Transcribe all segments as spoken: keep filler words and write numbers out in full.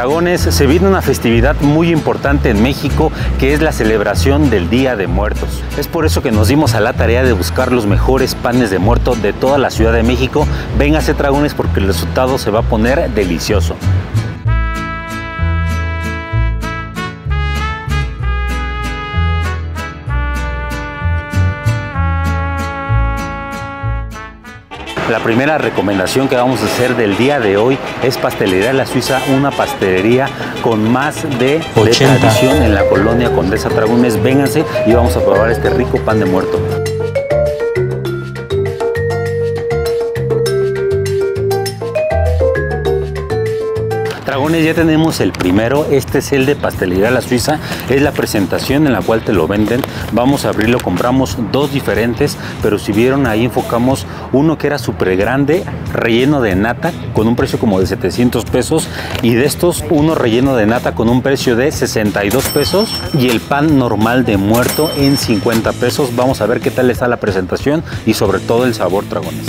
dragones se viene una festividad muy importante en México, que es la celebración del Día de Muertos. Es por eso que nos dimos a la tarea de buscar los mejores panes de muerto de toda la Ciudad de México. Vénganse, dragones, porque el resultado se va a poner delicioso. La primera recomendación que vamos a hacer del día de hoy es Pastelería La Suiza, una pastelería con más de ochenta de tradición en la colonia Condesa Dragones. Vénganse y vamos a probar este rico pan de muerto. Dragones, ya tenemos el primero. Este es el de Pastelería La Suiza, es la presentación en la cual te lo venden. Vamos a abrirlo, compramos dos diferentes, pero si vieron ahí enfocamos uno que era súper grande, relleno de nata, con un precio como de setecientos pesos, y de estos uno relleno de nata con un precio de sesenta y dos pesos, y el pan normal de muerto en cincuenta pesos. Vamos a ver qué tal está la presentación y sobre todo el sabor, dragones.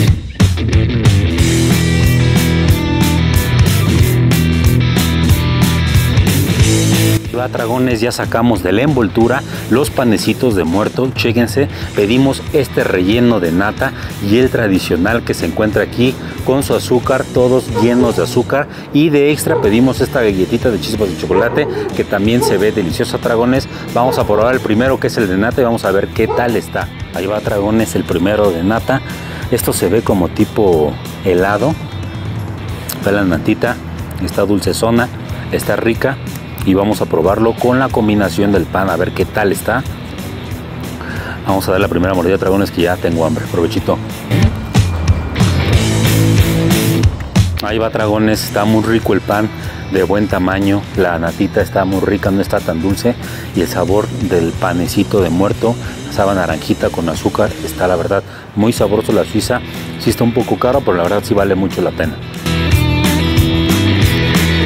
Dragones, ya sacamos de la envoltura los panecitos de muerto, chéquense. Pedimos este relleno de nata y el tradicional que se encuentra aquí con su azúcar, todos llenos de azúcar, y de extra pedimos esta galletita de chispas de chocolate que también se ve deliciosa, dragones. Vamos a probar el primero, que es el de nata, y vamos a ver qué tal está. Ahí va, dragones, el primero de nata. Esto se ve como tipo helado, está la natita, está dulcezona, está rica. Y vamos a probarlo con la combinación del pan, a ver qué tal está. Vamos a dar la primera mordida, dragones, que ya tengo hambre. Provechito. Ahí va, dragones, está muy rico el pan, de buen tamaño. La natita está muy rica, no está tan dulce. Y el sabor del panecito de muerto, esa naranjita con azúcar, está la verdad muy sabroso. La Suiza sí está un poco caro, pero la verdad sí vale mucho la pena.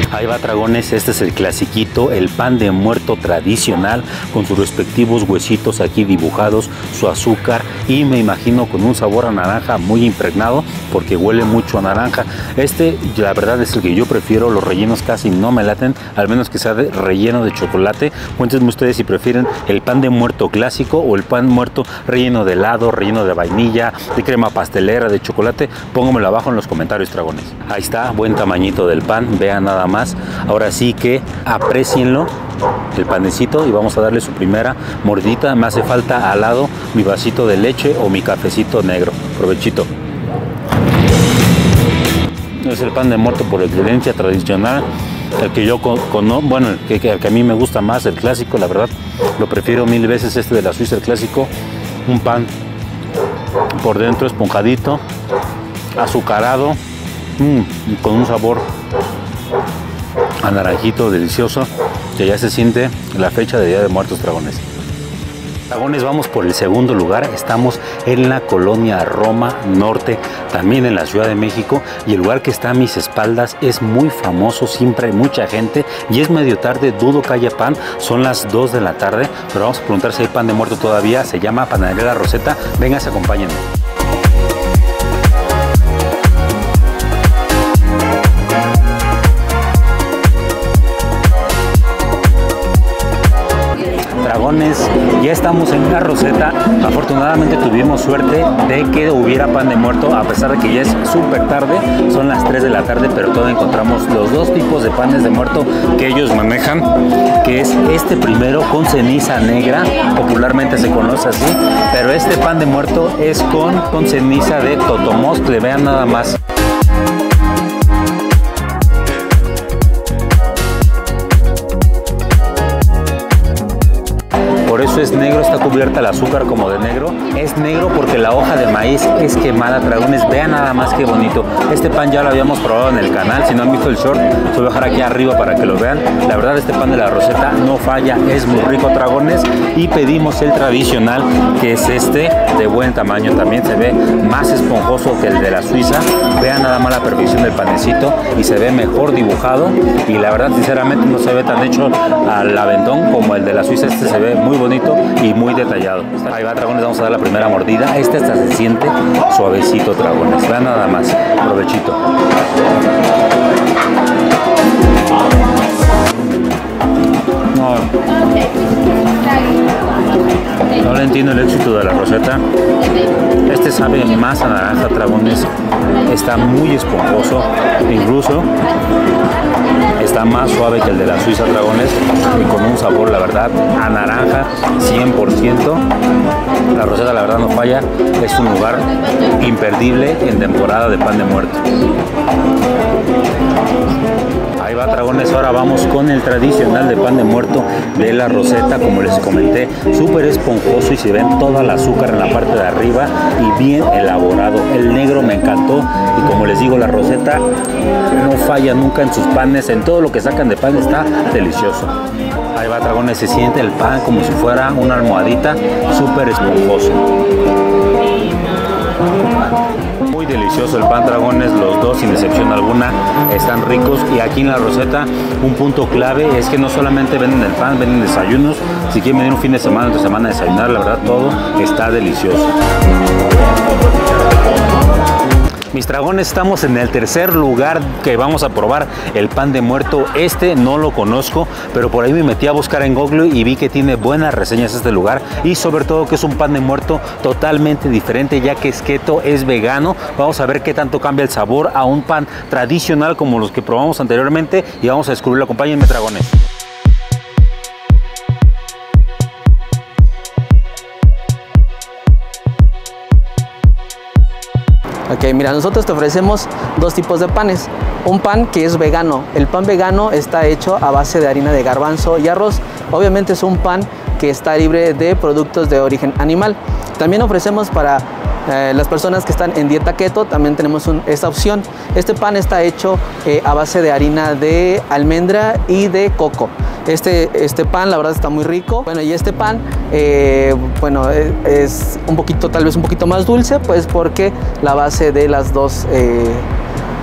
Ahí va, dragones, este es el clasiquito, el pan de muerto tradicional, con sus respectivos huesitos aquí dibujados, su azúcar, y me imagino con un sabor a naranja muy impregnado, porque huele mucho a naranja. Este, la verdad, es el que yo prefiero. Los rellenos casi no me laten, al menos que sea de relleno de chocolate. Cuéntenme ustedes si prefieren el pan de muerto clásico o el pan muerto relleno de helado, relleno de vainilla, de crema pastelera, de chocolate. Pónganmelo abajo en los comentarios, dragones. Ahí está, buen tamañito del pan, vean nada más. Ahora sí que aprecienlo, el panecito, y vamos a darle su primera mordita. Me hace falta al lado mi vasito de leche o mi cafecito negro. Provechito. Es el pan de muerto por excelencia, tradicional, el que yo conozco, bueno, el que, el que a mí me gusta más, el clásico. La verdad, lo prefiero mil veces este de La Suiza, el clásico. Un pan por dentro esponjadito, azucarado, mmm, con un sabor a naranjito delicioso, que ya se siente la fecha de Día de Muertos, dragones. Dragones, vamos por el segundo lugar. Estamos en la colonia Roma Norte, también en la Ciudad de México, y el lugar que está a mis espaldas es muy famoso, siempre hay mucha gente, y es medio tarde, dudo que haya pan, son las dos de la tarde, pero vamos a preguntar si hay pan de muerto todavía. Se llama Panadería La Rosetta, vengan, acompáñenme. Ya estamos en La Rosetta. Afortunadamente tuvimos suerte de que hubiera pan de muerto, a pesar de que ya es súper tarde, son las tres de la tarde, pero todavía encontramos los dos tipos de panes de muerto que ellos manejan, que es este primero con ceniza negra, popularmente se conoce así, pero este pan de muerto es con, con ceniza de totomostle, vean nada más. Por eso es negro, está cubierta el azúcar como de negro. Es negro porque la hoja de maíz es quemada, dragones. Vean nada más qué bonito. Este pan ya lo habíamos probado en el canal. Si no han visto el short, se lo voy a dejar aquí arriba para que lo vean. La verdad, este pan de La Rosetta no falla. Es muy rico, dragones. Y pedimos el tradicional, que es este, de buen tamaño. También se ve más esponjoso que el de La Suiza. Vean nada más la perfección del panecito. Y se ve mejor dibujado. Y la verdad, sinceramente, no se ve tan hecho al aventón como el de La Suiza. Este se ve muy bonito. Bonito y muy detallado. Ahí va, dragones, vamos a dar la primera mordida. Este hasta se siente suavecito, dragones. Vean nada más, provechito. repitiendo el éxito de la Rosetta. Este sabe más a naranja Tragones, está muy esponjoso, incluso está más suave que el de la Suiza Tragones y con un sabor, la verdad, a naranja cien por ciento. La Rosetta, la verdad, no falla, es un lugar imperdible en temporada de Pan de Muerto. Ahí va Tragones, ahora vamos con el tradicional de Pan de Muerto de la Rosetta, como les comenté, súper esponjoso y se ven toda el azúcar en la parte de arriba y bien elaborado. El negro me encantó y como les digo, la Rosetta no falla nunca en sus panes, en todo lo que sacan de pan está delicioso. Ahí va Tragones, se siente el pan como si fuera una almohadita, súper esponjoso. Muy delicioso el pan Tragones, los dos sin excepción alguna están ricos, y aquí en la Rosetta un punto clave es que no solamente venden el pan, venden desayunos. Si quieren venir un fin de semana, otra semana a desayunar, la verdad todo está delicioso. Mis Tragones, estamos en el tercer lugar que vamos a probar el Pan de Muerto. Este no lo conozco, pero por ahí me metí a buscar en Google y vi que tiene buenas reseñas este lugar, y sobre todo que es un Pan de Muerto totalmente diferente, ya que es keto, es vegano. Vamos a ver qué tanto cambia el sabor a un pan tradicional como los que probamos anteriormente, y vamos a descubrirlo. Acompáñenme, Tragones. Ok, mira, nosotros te ofrecemos dos tipos de panes. Un pan que es vegano. El pan vegano está hecho a base de harina de garbanzo y arroz. Obviamente es un pan que está libre de productos de origen animal. También ofrecemos para eh, las personas que están en dieta keto, también tenemos un, esta opción. Este pan está hecho eh, a base de harina de almendra y de coco. Este, este pan, la verdad, está muy rico. Bueno, y este pan, eh, bueno, es un poquito, tal vez un poquito más dulce, pues porque la base de las dos, eh,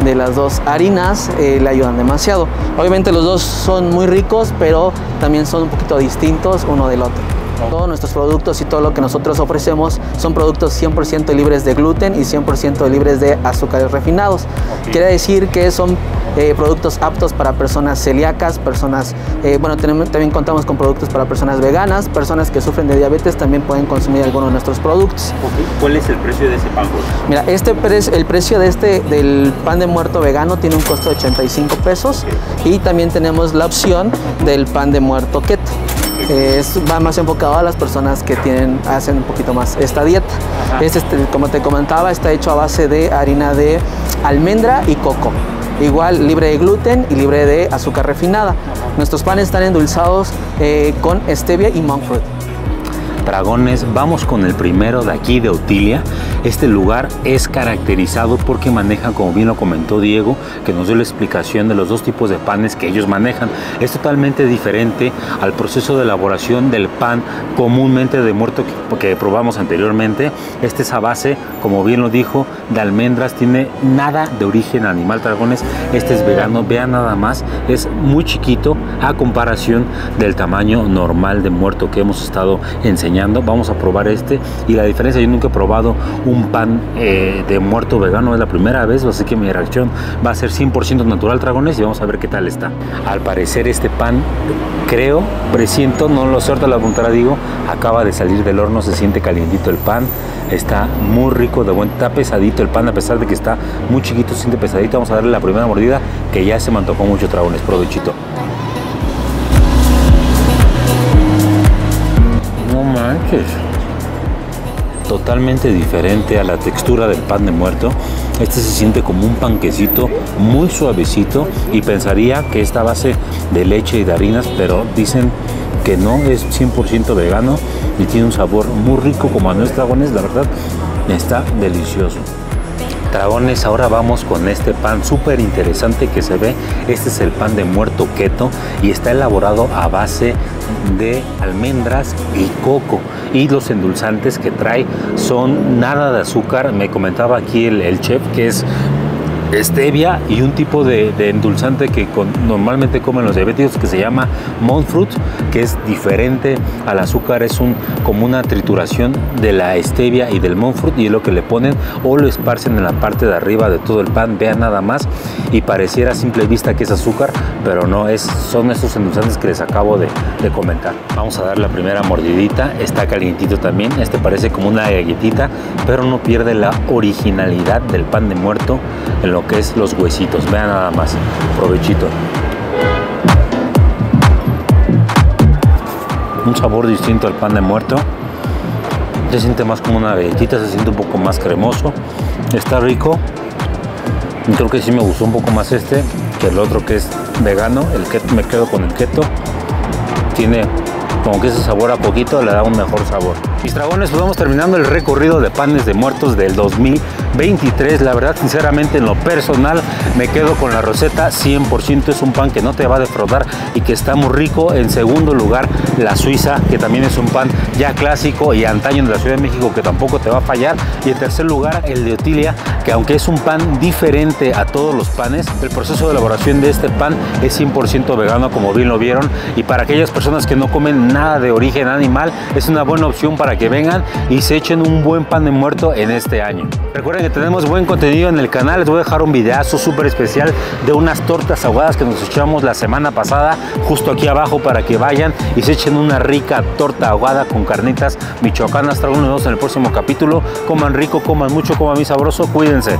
de las dos harinas eh, le ayudan demasiado. Obviamente los dos son muy ricos, pero también son un poquito distintos uno del otro. Todos nuestros productos y todo lo que nosotros ofrecemos son productos cien por ciento libres de gluten y cien por ciento libres de azúcares refinados. Okay. Quiere decir que son eh, productos aptos para personas celíacas, personas, eh, bueno, tenemos, también contamos con productos para personas veganas, personas que sufren de diabetes también pueden consumir algunos de nuestros productos. Okay. ¿Cuál es el precio de ese pan? Mira, este pre el precio de este, del Pan de Muerto vegano tiene un costo de ochenta y cinco pesos. Okay. Y también tenemos la opción del Pan de Muerto keto. Es, va más enfocado a las personas que tienen, hacen un poquito más esta dieta. Este, este, como te comentaba, está hecho a base de harina de almendra y coco. Igual libre de gluten y libre de azúcar refinada. Ajá. Nuestros panes están endulzados eh, con stevia y monk fruit. Tragones, vamos con el primero de aquí de Otilia. Este lugar es caracterizado porque manejan, como bien lo comentó Diego, que nos dio la explicación de los dos tipos de panes que ellos manejan. Es totalmente diferente al proceso de elaboración del pan comúnmente de muerto que, que probamos anteriormente. Este es a base, como bien lo dijo, de almendras, tiene nada de origen animal, Tragones. Este es vegano, vean nada más, es muy chiquito a comparación del tamaño normal de muerto que hemos estado enseñando. Vamos a probar este, y la diferencia, yo nunca he probado un pan eh, de muerto vegano, es la primera vez, así que mi reacción va a ser cien por ciento natural, Tragones, y vamos a ver qué tal está. Al parecer este pan, creo, presiento, no lo suelto a la puntada, digo, acaba de salir del horno, se siente calientito el pan, está muy rico, de buen, está pesadito el pan, a pesar de que está muy chiquito, se siente pesadito. Vamos a darle la primera mordida, que ya se me antojó mucho, Tragones, provechito. Totalmente diferente a la textura del Pan de Muerto. Este se siente como un panquecito muy suavecito, y pensaría que esta base de leche y de harinas, pero dicen que no, es cien por ciento vegano y tiene un sabor muy rico como a nuestros Tragones, la verdad está delicioso. Tragones, ahora vamos con este pan súper interesante que se ve. Este es el Pan de Muerto keto y está elaborado a base de almendras y coco, y los endulzantes que trae son nada de azúcar. Me comentaba aquí el, el chef que es stevia y un tipo de, de endulzante que con, normalmente comen los diabéticos, que se llama monk fruit, que es diferente al azúcar, es un, como una trituración de la stevia y del monk fruit, y es lo que le ponen o lo esparcen en la parte de arriba de todo el pan. Vean nada más, y pareciera a simple vista que es azúcar, pero no es, son esos endulzantes que les acabo de, de comentar. Vamos a dar la primera mordidita, está calientito también, este parece como una galletita, pero no pierde la originalidad del pan de muerto en lo que es los huesitos. Vean nada más, provechito. Un sabor distinto al pan de muerto, se siente más como una galletita, se siente un poco más cremoso, está rico. Creo que sí me gustó un poco más este que el otro, que es vegano. El keto, me quedo con el keto, tiene como que ese sabor a poquito le da un mejor sabor. Mis dragones, pues vamos terminando el recorrido de panes de muertos del dos mil veintitrés. La verdad, sinceramente, en lo personal me quedo con la Rosetta cien por ciento. Es un pan que no te va a defraudar y que está muy rico. En segundo lugar, la Suiza, que también es un pan ya clásico y antaño de la Ciudad de México, que tampoco te va a fallar. Y en tercer lugar, el de Otilia, que aunque es un pan diferente a todos los panes, el proceso de elaboración de este pan es cien por ciento vegano, como bien lo vieron. Y para aquellas personas que no comen nada de origen animal, es una buena opción para que vengan y se echen un buen pan de muerto en este año. Recuerden que tenemos buen contenido en el canal. Les voy a dejar un videazo súper especial de unas tortas ahogadas que nos echamos la semana pasada, justo aquí abajo, para que vayan y se echen una rica torta ahogada con carnitas michoacanas. Traigo unos dos en el próximo capítulo. Coman rico, coman mucho, coman muy sabroso, cuídense.